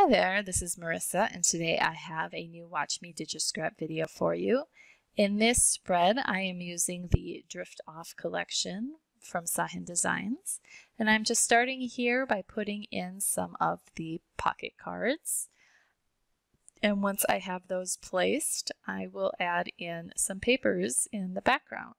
Hi there, this is Marissa, and today I have a new Watch Me Digi Scrap video for you. In this spread, I am using the Drift Off collection from Sahin Designs, and I'm just starting here by putting in some of the pocket cards. And once I have those placed, I will add in some papers in the background.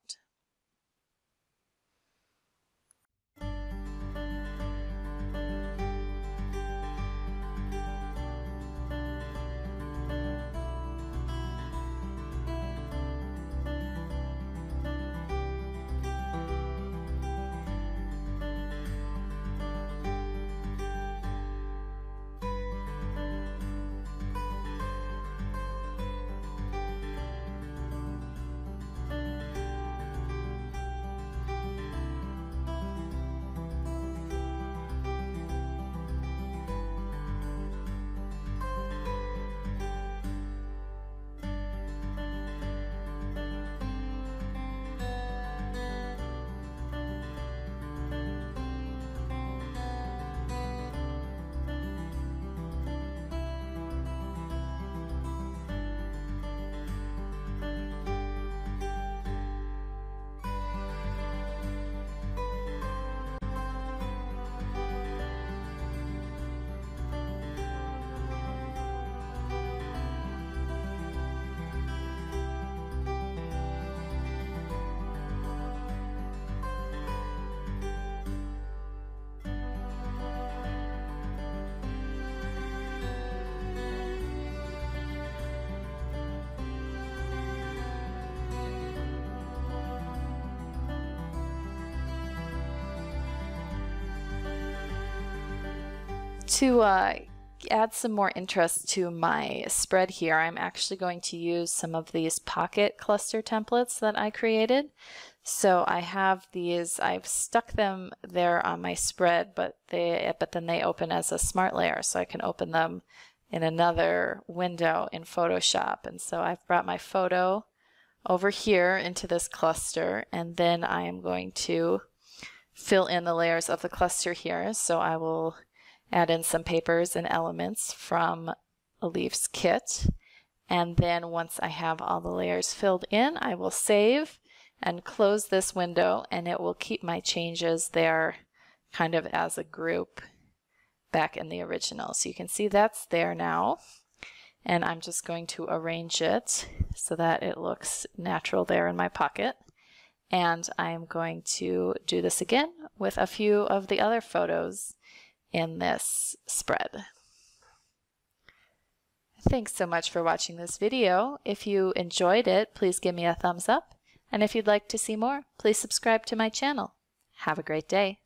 To add some more interest to my spread here, I'm actually going to use some of these pocket cluster templates that I created. So I have these, I've stuck them there on my spread, but then they open as a smart layer, so I can open them in another window in Photoshop. And so I've brought my photo over here into this cluster, and then I am going to fill in the layers of the cluster here. So I will add in some papers and elements from a Leaf's kit. And then once I have all the layers filled in, I will save and close this window, and it will keep my changes there kind of as a group back in the original. So you can see that's there now. And I'm just going to arrange it so that it looks natural there in my pocket. And I'm going to do this again with a few of the other photos in this spread. Thanks so much for watching this video. If you enjoyed it, please give me a thumbs up. And if you'd like to see more, please subscribe to my channel. Have a great day.